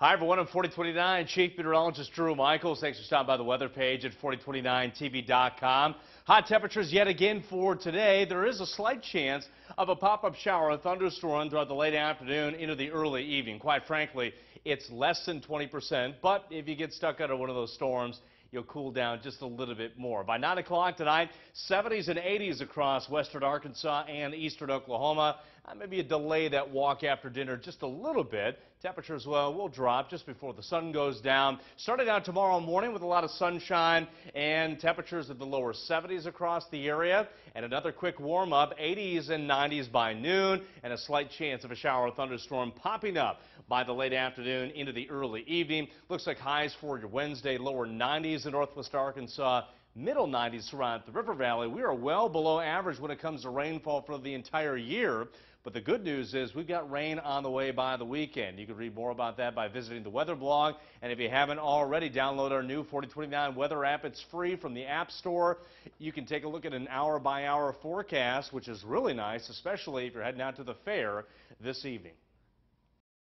Hi, everyone. I'm 4029 Chief Meteorologist Drew Michaels. Thanks for stopping by the weather page at 4029TV.com. Hot temperatures yet again for today. There is a slight chance of a pop-up shower or thunderstorm throughout the late afternoon into the early evening. Quite frankly, it's less than 20%, but if you get stuck under one of those storms, you'll cool down just a little bit more. By 9 o'clock tonight, 70s and 80s across western Arkansas and eastern Oklahoma. Maybe a delay that walk after dinner just a little bit. Temperatures will drop just before the sun goes down. Starting out tomorrow morning with a lot of sunshine and temperatures in the lower 70s across the area. And another quick warm-up, 80s and 90s by noon, and a slight chance of a shower or thunderstorm popping up by the late afternoon into the early evening. Looks like highs for your Wednesday, lower 90s. In Northwest Arkansas, middle 90s throughout the River Valley. We are well below average when it comes to rainfall for the entire year, but the good news is we've got rain on the way by the weekend. You can read more about that by visiting the weather blog, and if you haven't already, download our new 4029 weather app. It's free from the App Store. You can take a look at an hour-by-hour forecast, which is really nice, especially if you're heading out to the fair this evening.